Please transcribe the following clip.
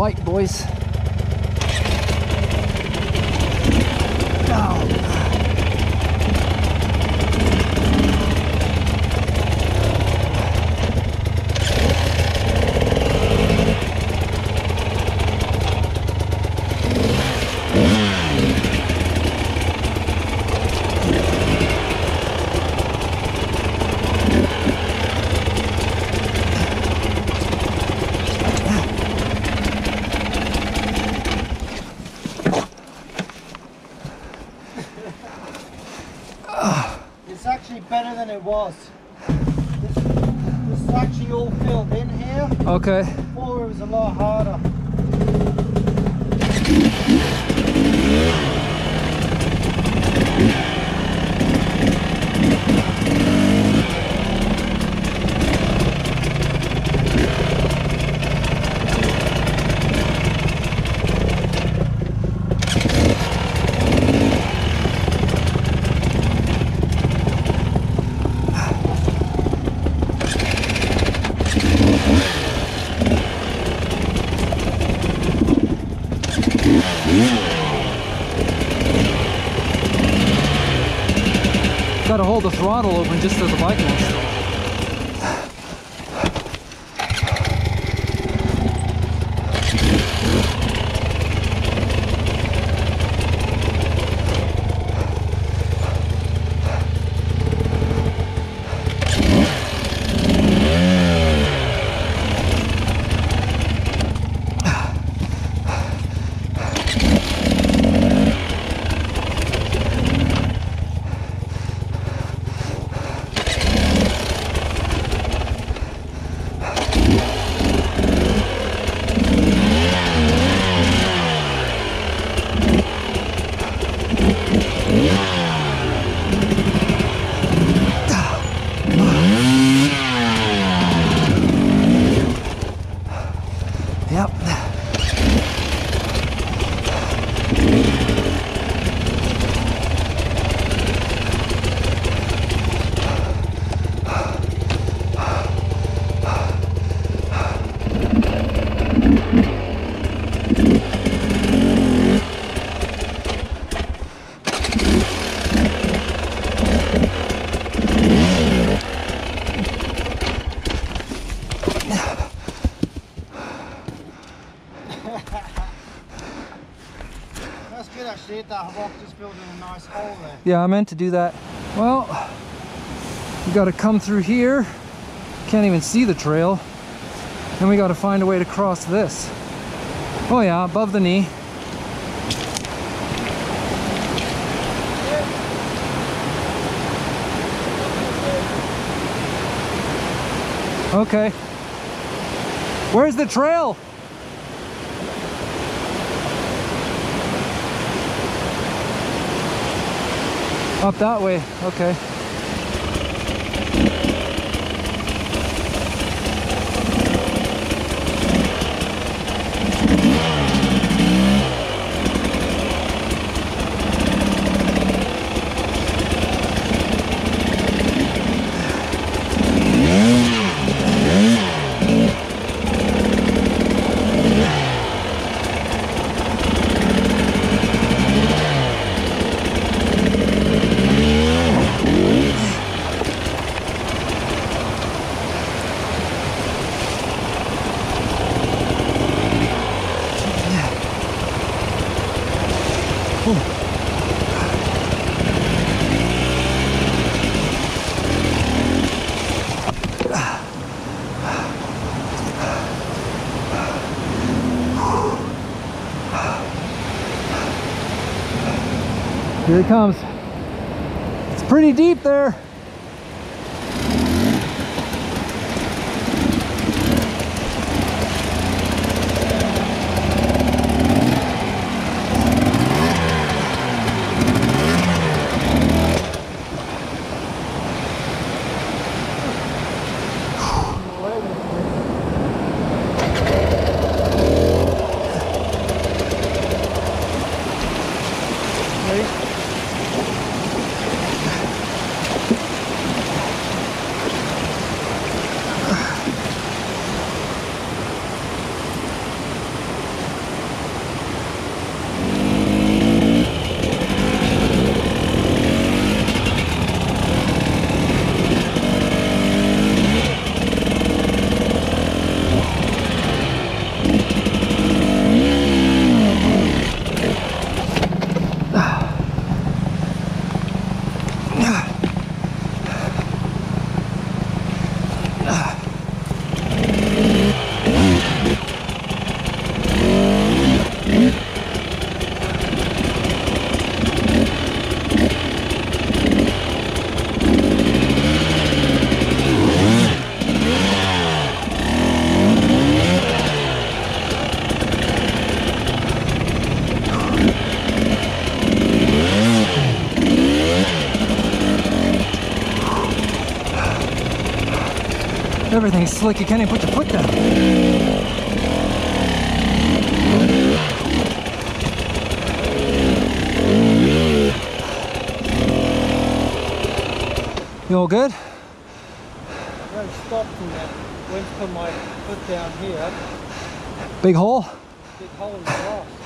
tight, boys. It's actually better than it was. This is actually all filled in here. Okay. Before it was a lot harder. Gotta hold the throttle open just so the bike won't stop. That's good actually, hit that rock, just building a nice hole there. Yeah, I meant to do that. Well, we got to come through here, can't even see the trail, and we got to find a way to cross this. Oh yeah, above the knee. Okay. Where's the trail? Up that way, okay. Here it comes. It's pretty deep there. Everything's slick, you can't even put your foot down. You all good? No stopping that. Went to put my foot down here. Big hole? Big hole in the grass.